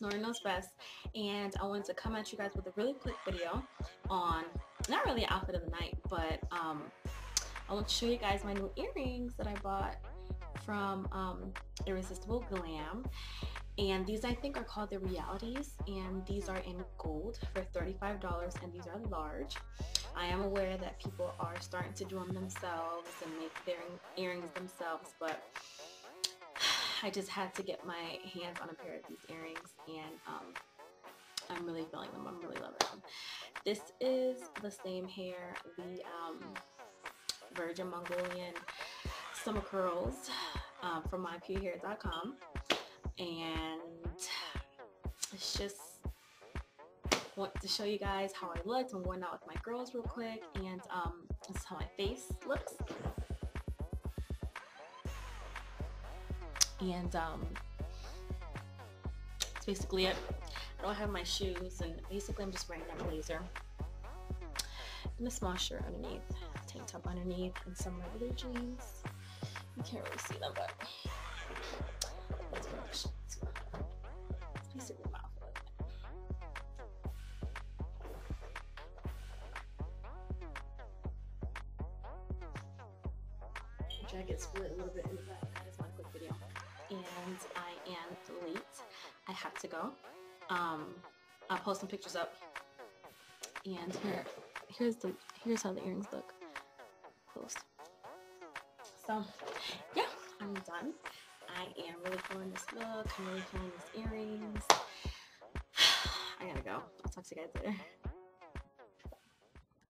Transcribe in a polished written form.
Snoring Knows Best, and I wanted to come at you guys with a really quick video on, not really an outfit of the night, but I want to show you guys my new earrings that I bought from Irresistible Glam. And these I think are called the Realities, and these are in gold for $35, and these are large. I am aware that people are starting to do them themselves and make their earrings themselves, but I just had to get my hands on a pair of these earrings, and I'm really feeling them. I'm really loving them. This is the same hair, the Virgin Mongolian Summer Curls from mypurehair.com. And it's just, want to show you guys how I looked and went out with my girls real quick, and this is how my face looks. And that's basically it. I don't have my shoes, and basically I'm just wearing that blazer and a small shirt underneath, tank top underneath, and some regular jeans. You can't really see them, but basically my outfit. The jacket split a little bit in the back. That is my quick video, and I am late. I have to go. I'll post some pictures up. And here's how the earrings look. Close. So yeah, I'm done. I am really feeling this look. I'm really feeling these earrings. I gotta go. I'll talk to you guys later.